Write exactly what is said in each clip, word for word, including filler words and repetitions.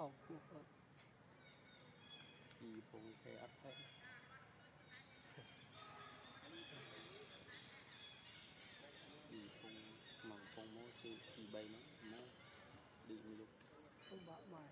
bầu một lần thì bùng cái áp đấy thì bùng mỏng bùng môi trên thì bay nó nó bị lục không bão mày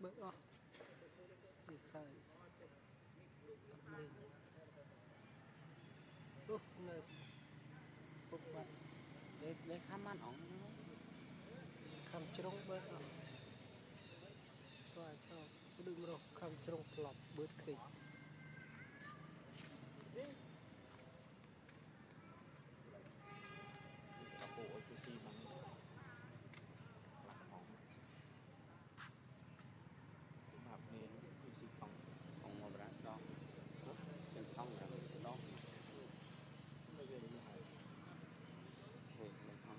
bớt off để xài lên tốt nơi phục vật để để khám ăn ổng khám trống bớt off xoay cho đừng rồi khám trống lọc bớt khỉ xin phòng phòng một đoạn đó trên phòng là người đó bây giờ mình hỏi về mình phòng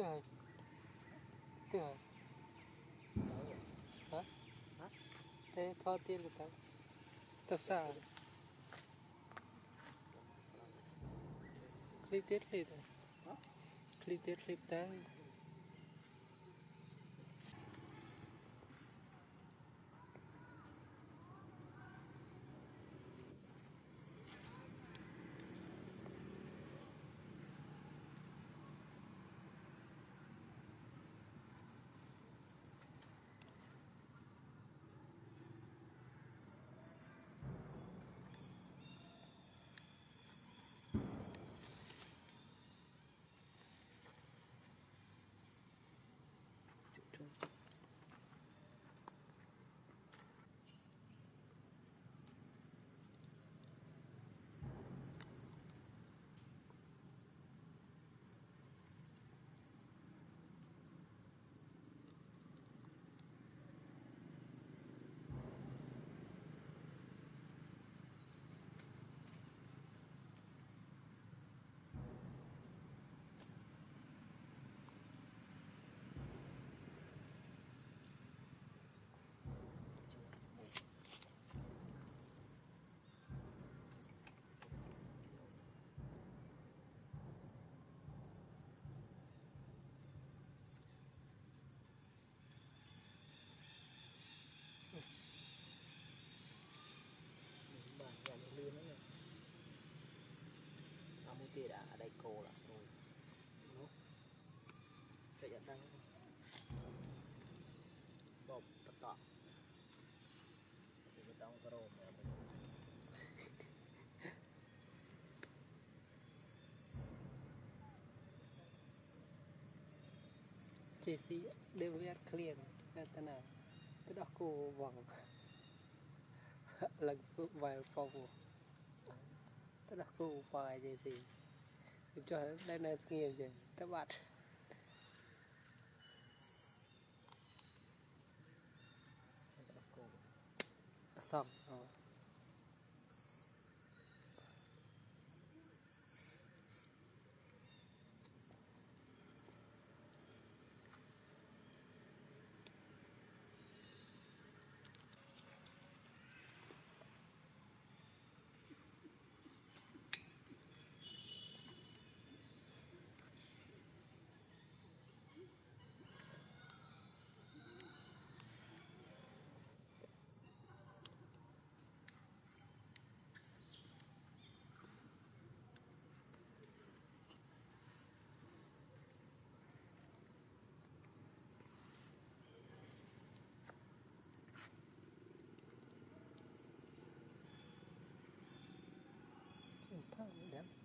Trời. Trời. Hả? Hả? Thế thoa tiên được không? Tập sao? Clip tiết clip này. Hả? Clip tiết clip đấy. Thì đã ở đây cô là rồi. Đúng. Để dẫn đăng. Bột tất cả. Thì đóng cái rô mẹ mình. Chị sĩ đều biết clear. Nên ta nào. Tức là cô vòng. Lần phút vài phòng. Tức là cô vài gì gì. Cho đây này nghe gì các bạn xong rồi. Damn.